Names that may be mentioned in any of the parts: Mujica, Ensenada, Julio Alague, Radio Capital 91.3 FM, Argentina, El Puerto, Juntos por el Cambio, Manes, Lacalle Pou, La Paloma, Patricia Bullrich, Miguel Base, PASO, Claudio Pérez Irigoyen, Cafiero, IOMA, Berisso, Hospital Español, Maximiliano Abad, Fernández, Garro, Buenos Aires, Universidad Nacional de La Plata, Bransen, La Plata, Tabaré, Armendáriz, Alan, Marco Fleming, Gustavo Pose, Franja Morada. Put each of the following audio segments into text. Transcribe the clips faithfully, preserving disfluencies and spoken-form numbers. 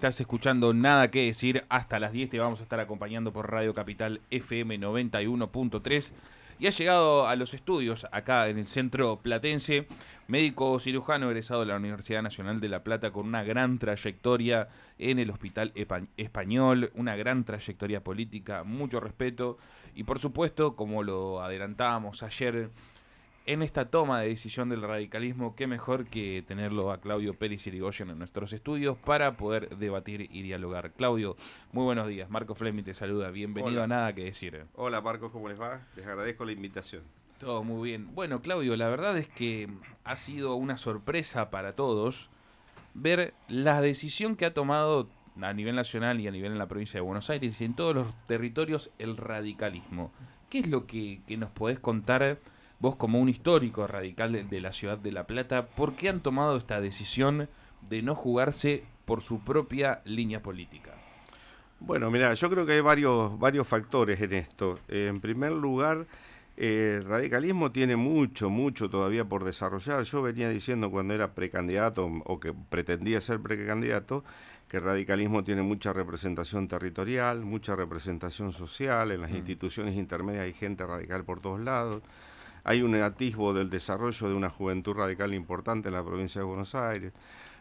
Estás escuchando Nada que Decir. Hasta las diez te vamos a estar acompañando por Radio Capital F M noventa y uno punto tres. Y ha llegado a los estudios acá en el centro platense, médico cirujano egresado de la Universidad Nacional de La Plata, con una gran trayectoria en el Hospital Español, una gran trayectoria política, mucho respeto. Y por supuesto, como lo adelantábamos ayer, en esta toma de decisión del radicalismo, qué mejor que tenerlo a Claudio Pérez Irigoyen en nuestros estudios para poder debatir y dialogar. Claudio, muy buenos días. Marco Fleming te saluda. Bienvenido. Hola. A Nada que Decir. Hola, Marcos, ¿cómo les va? Les agradezco la invitación. Todo muy bien. Bueno, Claudio, la verdad es que ha sido una sorpresa para todos ver la decisión que ha tomado a nivel nacional y a nivel en la provincia de Buenos Aires y en todos los territorios el radicalismo. ¿Qué es lo que, que nos podés contar vos, como un histórico radical de la ciudad de La Plata? ¿Por qué han tomado esta decisión de no jugarse por su propia línea política? Bueno, mirá, yo creo que hay varios, varios factores en esto. Eh, en primer lugar, eh, el radicalismo tiene mucho, mucho todavía por desarrollar. Yo venía diciendo cuando era precandidato, o que pretendía ser precandidato, que el radicalismo tiene mucha representación territorial, mucha representación social, en las mm. instituciones intermedias hay gente radical por todos lados. Hay un atisbo del desarrollo de una juventud radical importante en la provincia de Buenos Aires.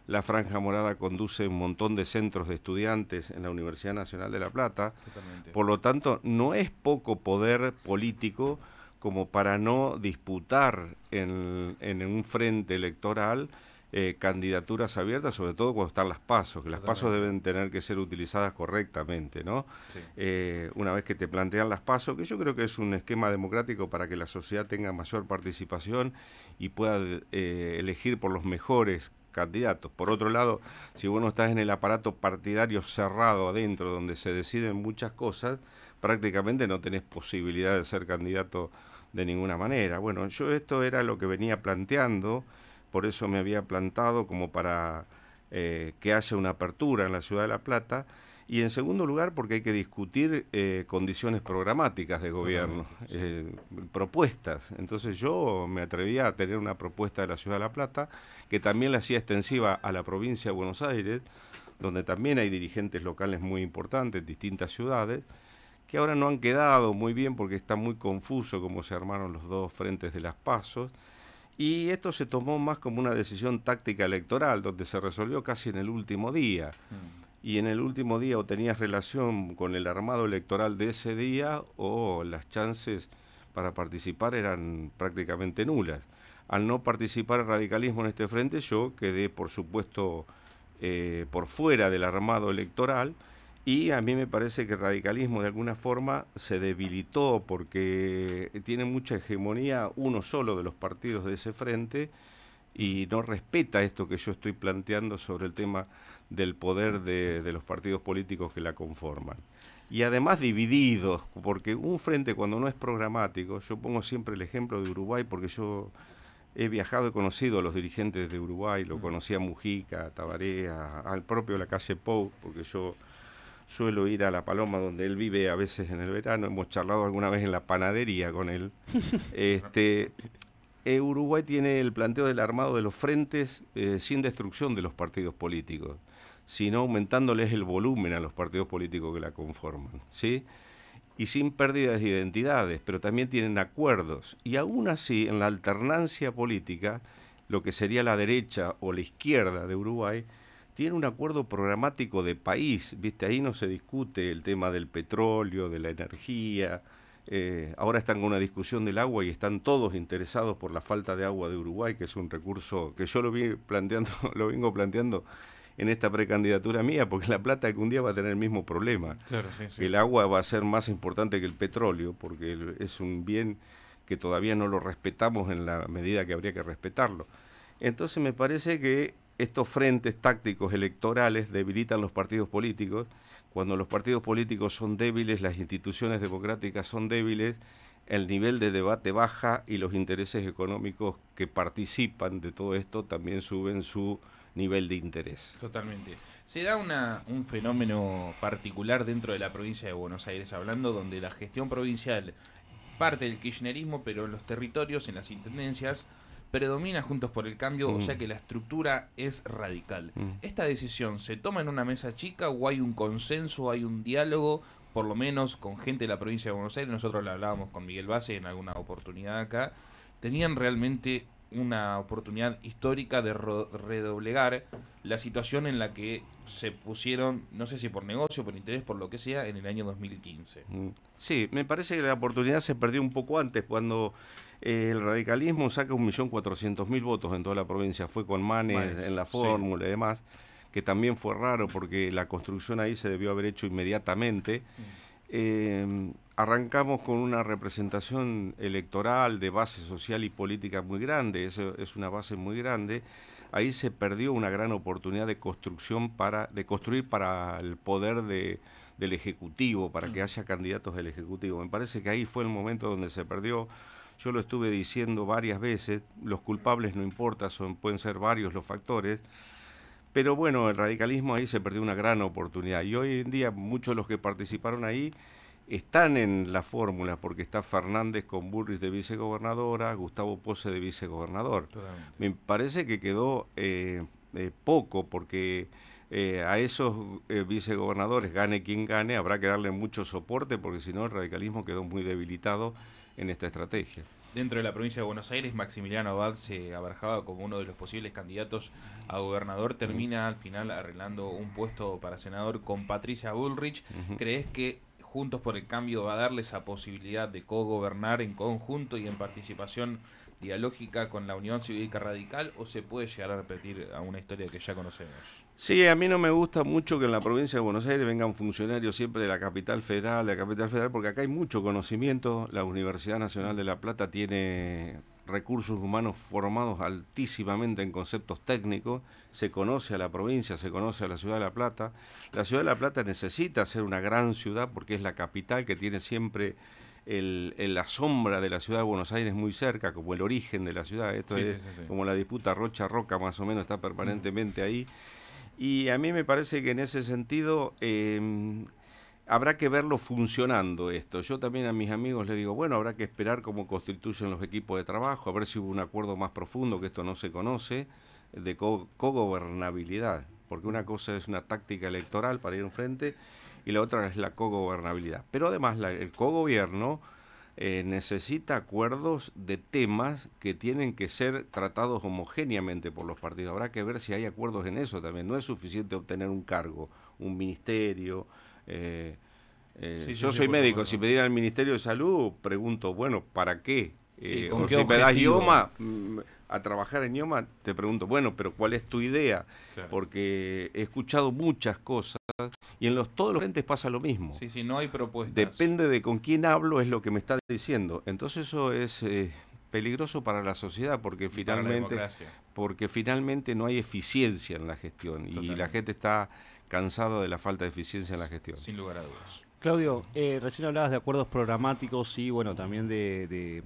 La Franja Morada conduce un montón de centros de estudiantes en la Universidad Nacional de La Plata. Totalmente. Por lo tanto, no es poco poder político como para no disputar en, en un frente electoral eh, candidaturas abiertas, sobre todo cuando están las PASO, que las PASO deben tener que ser utilizadas correctamente, ¿no? Sí. Eh, una vez que te plantean las PASO, que yo creo que es un esquema democrático para que la sociedad tenga mayor participación y pueda eh, elegir por los mejores candidatos. Por otro lado, si vos no estás en el aparato partidario cerrado adentro, donde se deciden muchas cosas, prácticamente no tenés posibilidad de ser candidato de ninguna manera. Bueno, yo esto era lo que venía planteando. Por eso me había plantado como para eh, que haya una apertura en la ciudad de La Plata. Y en segundo lugar, porque hay que discutir eh, condiciones programáticas de gobierno, sí. eh, propuestas. Entonces yo me atrevía a tener una propuesta de la ciudad de La Plata, que también la hacía extensiva a la provincia de Buenos Aires, donde también hay dirigentes locales muy importantes, distintas ciudades, que ahora no han quedado muy bien porque está muy confuso cómo se armaron los dos frentes de las PASO. Y esto se tomó más como una decisión táctica electoral, donde se resolvió casi en el último día. Mm. Y en el último día o tenías relación con el armado electoral de ese día, o las chances para participar eran prácticamente nulas. Al no participar el radicalismo en este frente, yo quedé, por supuesto, eh, por fuera del armado electoral. Y a mí me parece que el radicalismo de alguna forma se debilitó porque tiene mucha hegemonía uno solo de los partidos de ese frente y no respeta esto que yo estoy planteando sobre el tema del poder de, de los partidos políticos que la conforman. Y además divididos, porque un frente cuando no es programático, yo pongo siempre el ejemplo de Uruguay porque yo he viajado y conocido a los dirigentes de Uruguay, lo conocí a Mujica, a Tabaré, a, al propio Lacalle Pou, porque yo suelo ir a La Paloma, donde él vive a veces en el verano. Hemos charlado alguna vez en la panadería con él. este, eh, Uruguay tiene el planteo del armado de los frentes eh, sin destrucción de los partidos políticos, sino aumentándoles el volumen a los partidos políticos que la conforman, ¿sí? Y sin pérdidas de identidades, pero también tienen acuerdos. Y aún así, en la alternancia política, lo que sería la derecha o la izquierda de Uruguay tiene un acuerdo programático de país, ¿viste? Ahí no se discute el tema del petróleo, de la energía. Eh, ahora están con una discusión del agua y están todos interesados por la falta de agua de Uruguay, que es un recurso que yo lo, vi planteando, lo vengo planteando en esta precandidatura mía, porque La Plata que un día va a tener el mismo problema. Claro, sí, sí. El agua va a ser más importante que el petróleo, porque es un bien que todavía no lo respetamos en la medida que habría que respetarlo. Entonces me parece que estos frentes tácticos electorales debilitan los partidos políticos. Cuando los partidos políticos son débiles, las instituciones democráticas son débiles, el nivel de debate baja y los intereses económicos que participan de todo esto también suben su nivel de interés. Totalmente. Se da una, un fenómeno particular dentro de la provincia de Buenos Aires, hablando donde la gestión provincial parte del kirchnerismo, pero en los territorios, en las intendencias, predomina Juntos por el Cambio, mm. o sea que la estructura es radical. Mm. ¿Esta decisión se toma en una mesa chica o hay un consenso, hay un diálogo, por lo menos con gente de la provincia de Buenos Aires? Nosotros lo hablábamos con Miguel Base en alguna oportunidad acá. Tenían realmente una oportunidad histórica de redoblegar la situación en la que se pusieron, no sé si por negocio, por interés, por lo que sea, en el año dos mil quince. Sí, me parece que la oportunidad se perdió un poco antes, cuando eh, el radicalismo saca un millón cuatrocientos mil votos en toda la provincia. Fue con Manes, Manes en la fórmula sí. y demás, que también fue raro porque la construcción ahí se debió haber hecho inmediatamente. Mm. Eh, arrancamos con una representación electoral de base social y política muy grande, eso es una base muy grande. Ahí se perdió una gran oportunidad de construcción para, de construir para el poder de, del Ejecutivo, para que haya candidatos del Ejecutivo. Me parece que ahí fue el momento donde se perdió. Yo lo estuve diciendo varias veces, los culpables no importa, son, pueden ser varios los factores. Pero bueno, el radicalismo ahí se perdió una gran oportunidad y hoy en día muchos de los que participaron ahí están en las fórmulas, porque está Fernández con Bullrich de vicegobernadora, Gustavo Pose de vicegobernador. Totalmente. Me parece que quedó eh, eh, poco, porque eh, a esos eh, vicegobernadores, gane quien gane, habrá que darle mucho soporte, porque si no el radicalismo quedó muy debilitado en esta estrategia. Dentro de la provincia de Buenos Aires, Maximiliano Abad se abarcaba como uno de los posibles candidatos a gobernador. Termina al final arreglando un puesto para senador con Patricia Bullrich. Uh-huh. ¿Crees que Juntos por el Cambio va a darle esa posibilidad de co-gobernar en conjunto y en participación dialógica con la Unión Cívica Radical, o se puede llegar a repetir a una historia que ya conocemos? Sí, a mí no me gusta mucho que en la provincia de Buenos Aires vengan funcionarios siempre de la capital federal, de la capital federal, porque acá hay mucho conocimiento. La Universidad Nacional de La Plata tiene recursos humanos formados altísimamente en conceptos técnicos, se conoce a la provincia, se conoce a la ciudad de La Plata. La ciudad de La Plata necesita ser una gran ciudad porque es la capital que tiene siempre el, el, la sombra de la ciudad de Buenos Aires muy cerca, como el origen de la ciudad. Esto sí, es sí, sí, sí. como la disputa Rocha-Roca, más o menos, está permanentemente ahí. Y a mí me parece que en ese sentido eh, habrá que verlo funcionando esto. Yo también a mis amigos les digo, bueno, habrá que esperar cómo constituyen los equipos de trabajo, a ver si hubo un acuerdo más profundo, que esto no se conoce, de co-gobernabilidad. Porque una cosa es una táctica electoral para ir enfrente y la otra es la co-gobernabilidad. Pero además la, el co-gobierno eh, necesita acuerdos de temas que tienen que ser tratados homogéneamente por los partidos. Habrá que ver si hay acuerdos en eso también. No es suficiente obtener un cargo, un ministerio. Eh, eh, sí, yo sí, soy sí, médico, si me dieran el Ministerio de Salud, pregunto, bueno, ¿para qué? Eh, sí, o qué si objetivo? Me das IOMA, a trabajar en IOMA, te pregunto, bueno, pero ¿cuál es tu idea? Claro. Porque he escuchado muchas cosas y en los, todos los frentes pasa lo mismo. Sí, sí, no hay propuestas. Depende de con quién hablo, es lo que me está diciendo. Entonces eso es eh, peligroso para la sociedad, porque finalmente, porque finalmente no hay eficiencia en la gestión. Totalmente. Y la gente está cansado de la falta de eficiencia en la gestión. Sin lugar a dudas. Claudio, eh, recién hablabas de acuerdos programáticos y bueno, también de, de,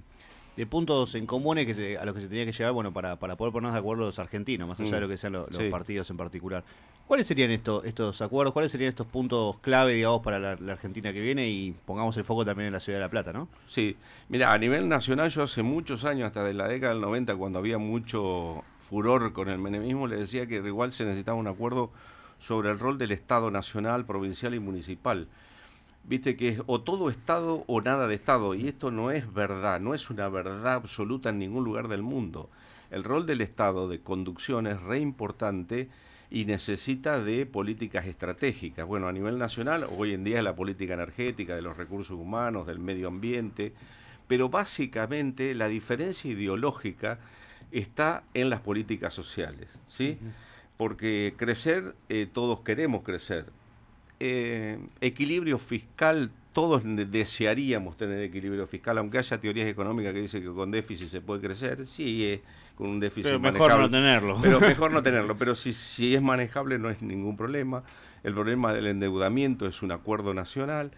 de puntos en comunes que se, a los que se tenía que llegar, bueno, para, para poder ponernos de acuerdo los argentinos, más allá mm. de lo que sean lo, los sí. partidos en particular. ¿Cuáles serían estos, estos acuerdos? ¿Cuáles serían estos puntos clave, digamos, para la, la Argentina que viene? Y pongamos el foco también en la ciudad de La Plata, ¿no? Sí. Mira, a nivel nacional yo hace muchos años, hasta de la década del noventa, cuando había mucho furor con el menemismo, le decía que igual se necesitaba un acuerdo sobre el rol del Estado nacional, provincial y municipal. Viste que es o todo Estado o nada de Estado, y esto no es verdad, no es una verdad absoluta en ningún lugar del mundo. El rol del Estado de conducción es re importante y necesita de políticas estratégicas. Bueno, a nivel nacional, hoy en día es la política energética, de los recursos humanos, del medio ambiente, pero básicamente la diferencia ideológica está en las políticas sociales, ¿sí? Uh-huh. Porque crecer, eh, todos queremos crecer. Eh, equilibrio fiscal, todos desearíamos tener equilibrio fiscal, aunque haya teorías económicas que dicen que con déficit se puede crecer. Sí, eh, con un déficit pero manejable. Mejor no tenerlo. Pero mejor no tenerlo. Pero si, si es manejable no es ningún problema. El problema del endeudamiento es un acuerdo nacional.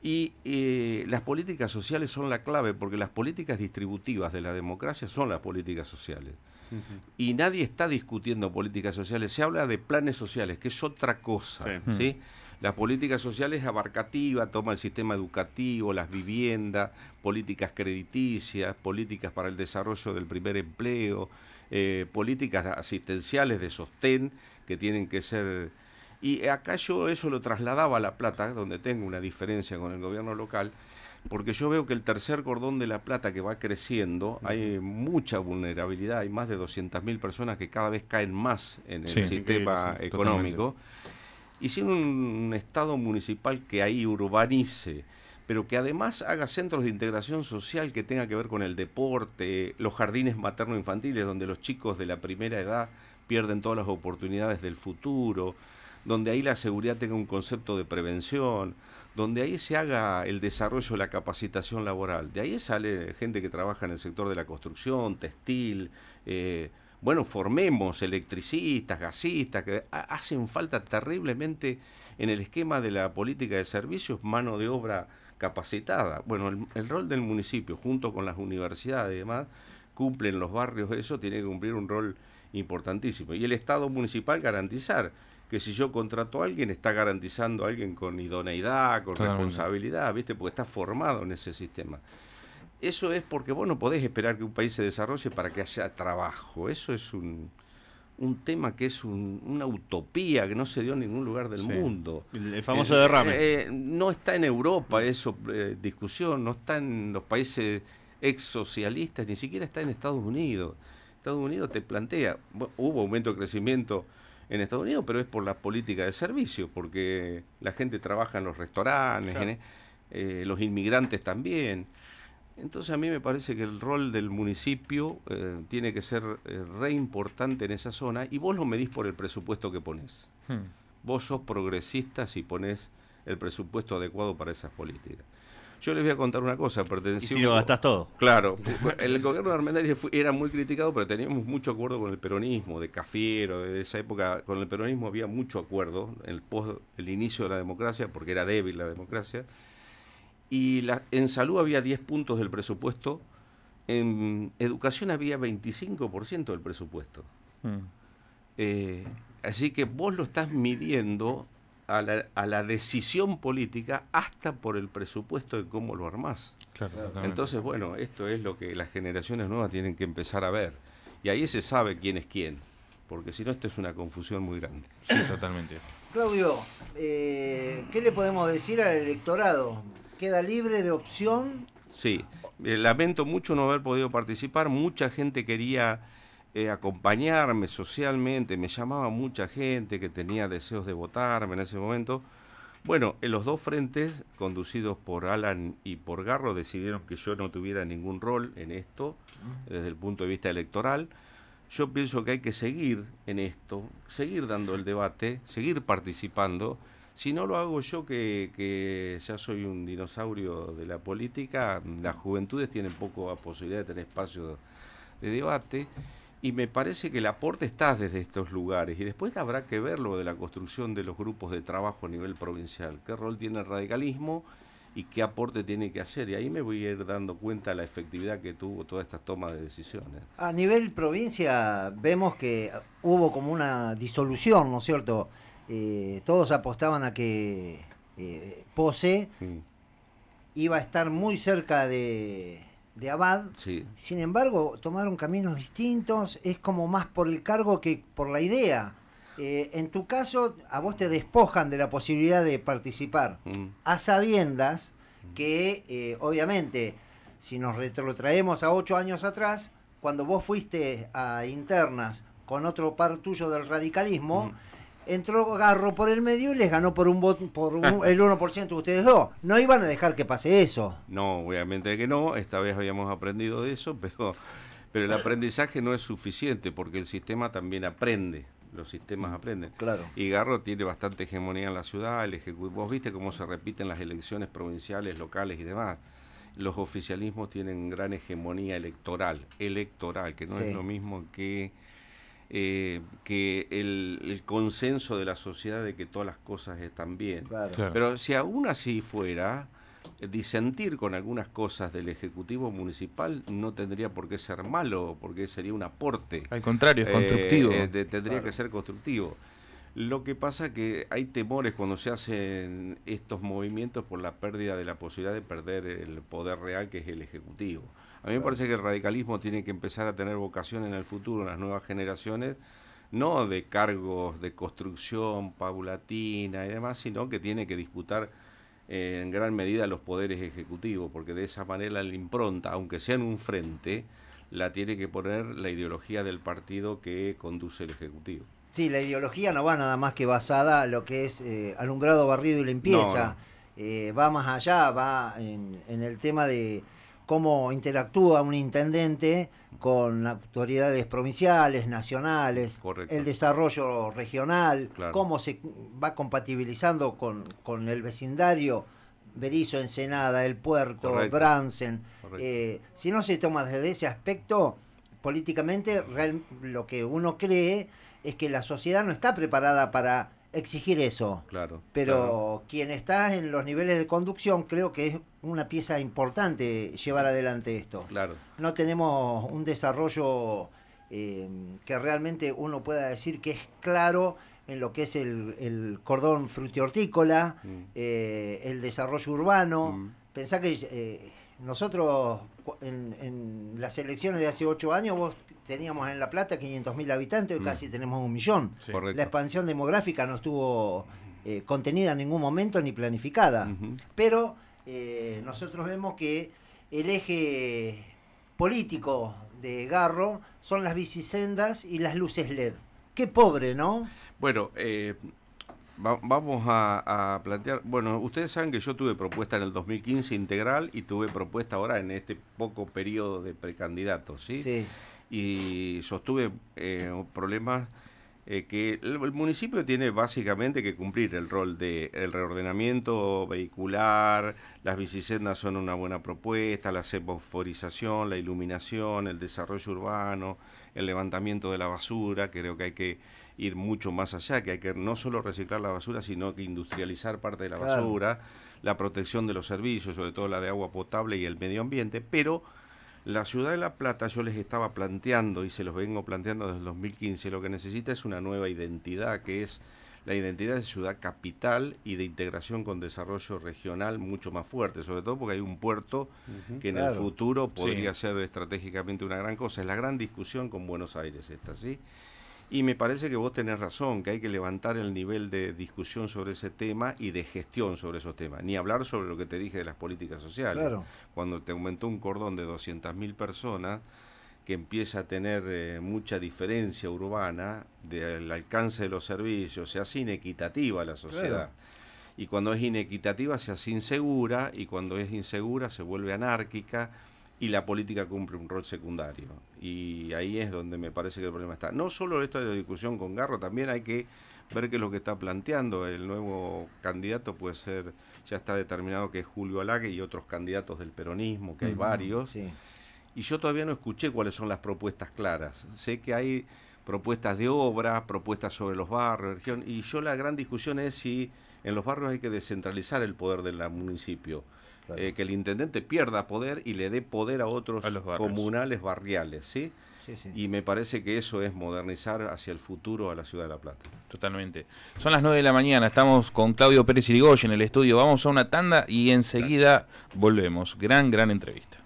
Y eh, las políticas sociales son la clave, porque las políticas distributivas de la democracia son las políticas sociales. Uh-huh. Y nadie está discutiendo políticas sociales, se habla de planes sociales, que es otra cosa. Sí. ¿Sí? La política social es abarcativa, toma el sistema educativo, las viviendas, políticas crediticias, políticas para el desarrollo del primer empleo, eh, políticas asistenciales de sostén que tienen que ser... Y acá yo eso lo trasladaba a La Plata, donde tengo una diferencia con el gobierno local, porque yo veo que el tercer cordón de La Plata, que va creciendo, hay mucha vulnerabilidad, hay más de doscientas mil personas que cada vez caen más en el sí, sistema sí, económico. Totalmente. Y sin un Estado municipal que ahí urbanice, pero que además haga centros de integración social que tenga que ver con el deporte, los jardines materno-infantiles, donde los chicos de la primera edad pierden todas las oportunidades del futuro, donde ahí la seguridad tenga un concepto de prevención, donde ahí se haga el desarrollo de la capacitación laboral. De ahí sale gente que trabaja en el sector de la construcción, textil, eh, bueno, formemos electricistas, gasistas, que hacen falta terriblemente en el esquema de la política de servicios, mano de obra capacitada. Bueno, el, el rol del municipio, junto con las universidades y demás, cumplen los barrios eso, tiene que cumplir un rol importantísimo. Y el Estado municipal garantizar que si yo contrato a alguien, está garantizando a alguien con idoneidad, con Claramente. responsabilidad, ¿viste? Porque está formado en ese sistema. Eso es porque vos no podés esperar que un país se desarrolle para que haya trabajo. Eso es un, un tema que es un, una utopía que no se dio en ningún lugar del sí. mundo. El, el famoso eh, derrame. Eh, no está en Europa eso, eh, discusión, no está en los países exsocialistas, ni siquiera está en Estados Unidos. Estados Unidos te plantea, hubo aumento de crecimiento en Estados Unidos, pero es por la política de servicio, porque la gente trabaja en los restaurantes, claro. en, eh, los inmigrantes también. Entonces a mí me parece que el rol del municipio eh, tiene que ser eh, re importante en esa zona, y vos lo medís por el presupuesto que ponés. Hmm. Vos sos progresista si ponés el presupuesto adecuado para esas políticas. Yo les voy a contar una cosa. Pertenecí ¿Y si un... lo gastás todo? Claro. El gobierno de Armendáriz era muy criticado, pero teníamos mucho acuerdo con el peronismo, de Cafiero, de esa época. Con el peronismo había mucho acuerdo, el, post, el inicio de la democracia, porque era débil la democracia. Y la, en salud había diez puntos del presupuesto, en educación había veinticinco por ciento del presupuesto. Mm. Eh, así que vos lo estás midiendo a la, a la decisión política hasta por el presupuesto de cómo lo armás. Claro, entonces, bueno, esto es lo que las generaciones nuevas tienen que empezar a ver. Y ahí se sabe quién es quién, porque si no esto es una confusión muy grande. Sí, totalmente. Claudio, eh, ¿qué le podemos decir al electorado? ¿Queda libre de opción? Sí, eh, lamento mucho no haber podido participar. Mucha gente quería eh, acompañarme socialmente, me llamaba mucha gente que tenía deseos de votarme en ese momento. Bueno, en los dos frentes, conducidos por Alan y por Garro, decidieron que yo no tuviera ningún rol en esto, desde el punto de vista electoral. Yo pienso que hay que seguir en esto, seguir dando el debate, seguir participando. Si no lo hago yo, que, que ya soy un dinosaurio de la política, las juventudes tienen poca posibilidad de tener espacio de debate, y me parece que el aporte está desde estos lugares. Y después habrá que ver lo de la construcción de los grupos de trabajo a nivel provincial, qué rol tiene el radicalismo y qué aporte tiene que hacer. Y ahí me voy a ir dando cuenta de la efectividad que tuvo todas estas tomas de decisiones. A nivel provincia vemos que hubo como una disolución, ¿no es cierto? Eh, todos apostaban a que eh, Pose sí. iba a estar muy cerca de, de Abad, sí. sin embargo tomaron caminos distintos, es como más por el cargo que por la idea. Eh, en tu caso, a vos te despojan de la posibilidad de participar, mm. a sabiendas que eh, obviamente, si nos retrotraemos a ocho años atrás, cuando vos fuiste a internas con otro par tuyo del radicalismo, mm. entró Garro por el medio y les ganó por un voto, por un, el uno por ciento de ustedes dos. No iban a dejar que pase eso. No, obviamente que no. Esta vez habíamos aprendido de eso, pero, pero el aprendizaje no es suficiente, porque el sistema también aprende. Los sistemas aprenden. Claro. Y Garro tiene bastante hegemonía en la ciudad. El ejecutivo, vos viste cómo se repiten las elecciones provinciales, locales y demás. Los oficialismos tienen gran hegemonía electoral, electoral, que no sí. es lo mismo que... Eh, que el, el consenso de la sociedad de que todas las cosas están bien. Claro. Claro. Pero si aún así fuera, disentir con algunas cosas del Ejecutivo Municipal no tendría por qué ser malo, porque sería un aporte. Al contrario, es eh, constructivo. Eh, de, tendría claro. que ser constructivo. Lo que pasa que hay temores cuando se hacen estos movimientos por la pérdida de la posibilidad de perder el poder real, que es el Ejecutivo. A mí me parece que el radicalismo tiene que empezar a tener vocación en el futuro, en las nuevas generaciones, no de cargos de construcción paulatina y demás, sino que tiene que disputar eh, en gran medida los poderes ejecutivos, porque de esa manera la impronta, aunque sea en un frente, la tiene que poner la ideología del partido que conduce el Ejecutivo. Sí, la ideología no va nada más que basada a lo que es eh, alumbrado, barrido y limpieza. No, no. Eh, va más allá, va en, en el tema de cómo interactúa un intendente con autoridades provinciales, nacionales, correcto, el desarrollo regional, claro, cómo se va compatibilizando con, con el vecindario, Berisso, Ensenada, El Puerto, correcto, Bransen. Correcto. Eh, si no se toma desde ese aspecto, políticamente real, lo que uno cree es que la sociedad no está preparada para exigir eso. Claro. Pero claro, quien está en los niveles de conducción, creo que es una pieza importante llevar adelante esto. Claro. No tenemos un desarrollo eh, que realmente uno pueda decir que es claro en lo que es el, el cordón frutihortícola, mm. eh, el desarrollo urbano. Mm. Pensá que eh, nosotros en, en las elecciones de hace ocho años, vos teníamos en La Plata quinientos mil habitantes, hoy mm. casi tenemos un millón. Sí. La expansión demográfica no estuvo eh, contenida en ningún momento ni planificada. Uh-huh. Pero eh, nosotros vemos que el eje político de Garro son las bicisendas y las luces L E D. Qué pobre, ¿no? Bueno, eh, va, vamos a, a plantear... Bueno, ustedes saben que yo tuve propuesta en el dos mil quince integral y tuve propuesta ahora en este poco periodo de precandidatos, ¿sí? Sí. Y sostuve eh, problemas eh, que el, el municipio tiene básicamente que cumplir el rol de el reordenamiento vehicular, las bicisendas son una buena propuesta, la semaforización, la iluminación, el desarrollo urbano, el levantamiento de la basura. Creo que hay que ir mucho más allá, que hay que no solo reciclar la basura, sino que industrializar parte de la basura, claro, la protección de los servicios, sobre todo la de agua potable y el medio ambiente, pero... La ciudad de La Plata, yo les estaba planteando y se los vengo planteando desde el dos mil quince, lo que necesita es una nueva identidad, que es la identidad de ciudad capital y de integración con desarrollo regional mucho más fuerte, sobre todo porque hay un puerto uh-huh, que en claro, el futuro podría sí, ser estratégicamente una gran cosa. Es la gran discusión con Buenos Aires esta, ¿sí? Y me parece que vos tenés razón, que hay que levantar el nivel de discusión sobre ese tema y de gestión sobre esos temas. Ni hablar sobre lo que te dije de las políticas sociales. Claro. Cuando te aumentó un cordón de doscientas mil personas, que empieza a tener eh, mucha diferencia urbana del alcance de los servicios, se hace inequitativa la sociedad. Claro. Y cuando es inequitativa se hace insegura, y cuando es insegura se vuelve anárquica, y la política cumple un rol secundario. Y ahí es donde me parece que el problema está. No solo esto de la discusión con Garro, también hay que ver qué es lo que está planteando. El nuevo candidato puede ser, ya está determinado que es Julio Alague, y otros candidatos del peronismo, que uh-huh, hay varios. Sí. Y yo todavía no escuché cuáles son las propuestas claras. Sé que hay propuestas de obras, propuestas sobre los barrios, región, y yo la gran discusión es si en los barrios hay que descentralizar el poder del municipio. Claro. Eh, que el intendente pierda poder y le dé poder a otros a comunales barriales, ¿sí? Sí, sí. Y me parece que eso es modernizar hacia el futuro a la ciudad de La Plata. Totalmente. Son las nueve de la mañana, estamos con Claudio Pérez Irigoyen en el estudio. Vamos a una tanda y enseguida volvemos. Gran, gran entrevista.